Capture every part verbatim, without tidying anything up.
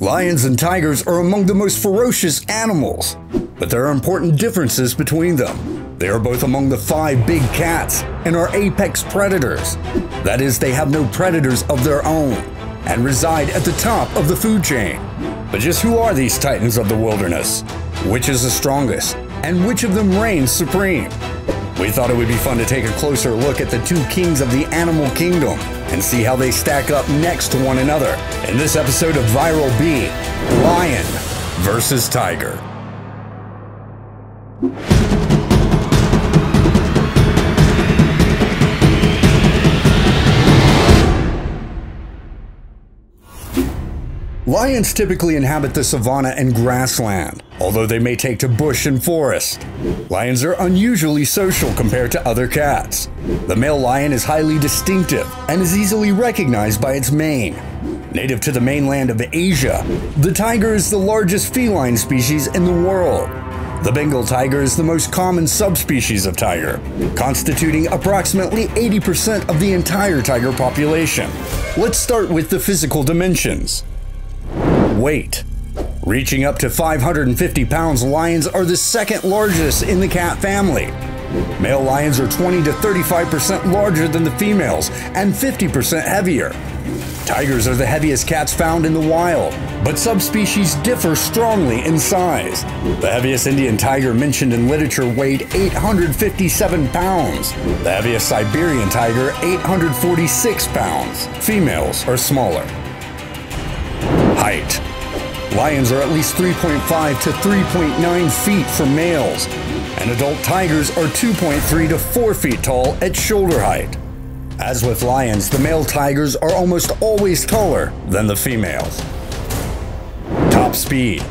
Lions and tigers are among the most ferocious animals, but there are important differences between them. They are both among the five big cats and are apex predators. That is, they have no predators of their own and reside at the top of the food chain. But just who are these titans of the wilderness? Which is the strongest, and which of them reigns supreme? We thought it would be fun to take a closer look at the two kings of the animal kingdom and see how they stack up next to one another in this episode of ViralBe, Lion versus Tiger. Lions typically inhabit the savanna and grassland, although they may take to bush and forest. Lions are unusually social compared to other cats. The male lion is highly distinctive and is easily recognized by its mane. Native to the mainland of Asia, the tiger is the largest feline species in the world. The Bengal tiger is the most common subspecies of tiger, constituting approximately eighty percent of the entire tiger population. Let's start with the physical dimensions. Weight. Reaching up to five hundred fifty pounds, lions are the second largest in the cat family. Male lions are twenty to thirty-five percent larger than the females and fifty percent heavier. Tigers are the heaviest cats found in the wild, but subspecies differ strongly in size. The heaviest Indian tiger mentioned in literature weighed eight hundred fifty-seven pounds. The heaviest Siberian tiger, eight hundred forty-six pounds. Females are smaller. Height. Lions are at least three point five to three point nine feet for males, and adult tigers are two point three to four feet tall at shoulder height. As with lions, the male tigers are almost always taller than the females. Top speed.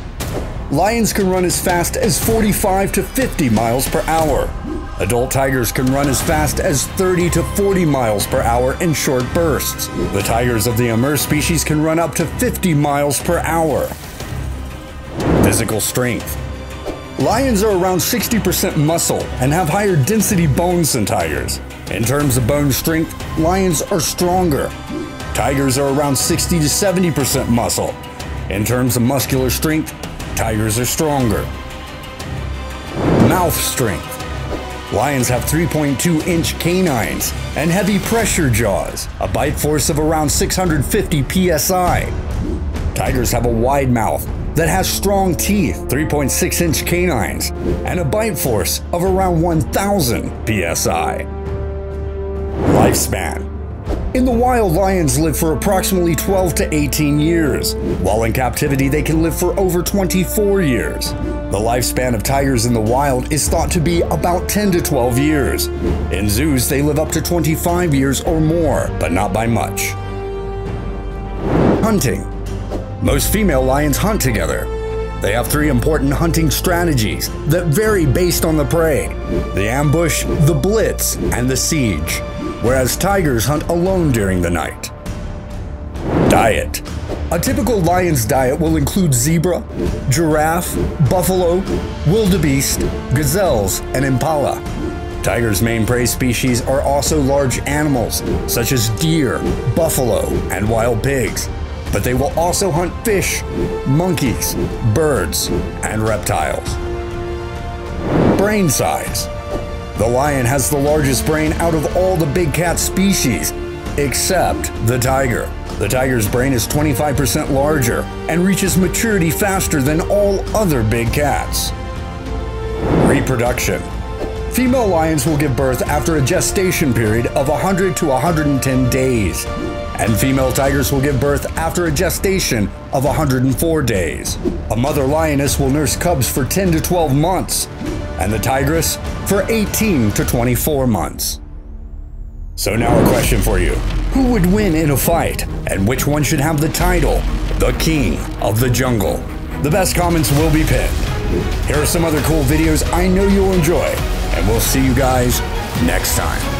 Lions can run as fast as forty-five to fifty miles per hour. Adult tigers can run as fast as thirty to forty miles per hour in short bursts. The tigers of the Amur species can run up to fifty miles per hour. Physical strength. Lions are around sixty percent muscle and have higher density bones than tigers. In terms of bone strength, lions are stronger. Tigers are around sixty to seventy percent muscle. In terms of muscular strength, tigers are stronger. Mouth strength. Lions have three point two inch canines and heavy pressure jaws, a bite force of around six hundred fifty P S I. Tigers have a wide mouth that has strong teeth, three point six inch canines, and a bite force of around one thousand P S I. Lifespan. In the wild, lions live for approximately twelve to eighteen years, while in captivity they can live for over twenty-four years. The lifespan of tigers in the wild is thought to be about ten to twelve years. In zoos, they live up to twenty-five years or more, but not by much. Hunting. Most female lions hunt together. They have three important hunting strategies that vary based on the prey: the ambush, the blitz, and the siege, whereas tigers hunt alone during the night. Diet. A typical lion's diet will include zebra, giraffe, buffalo, wildebeest, gazelles, and impala. Tigers' main prey species are also large animals, such as deer, buffalo, and wild pigs, but they will also hunt fish, monkeys, birds, and reptiles. Brain size. The lion has the largest brain out of all the big cat species, except the tiger. The tiger's brain is twenty-five percent larger and reaches maturity faster than all other big cats. Reproduction. Female lions will give birth after a gestation period of one hundred to one hundred ten days, and female tigers will give birth after a gestation of one hundred four days. A mother lioness will nurse cubs for ten to twelve months, and the tigress for eighteen to twenty-four months. So now a question for you. Who would win in a fight, and which one should have the title, the King of the Jungle? The best comments will be pinned. Here are some other cool videos I know you'll enjoy, and we'll see you guys next time.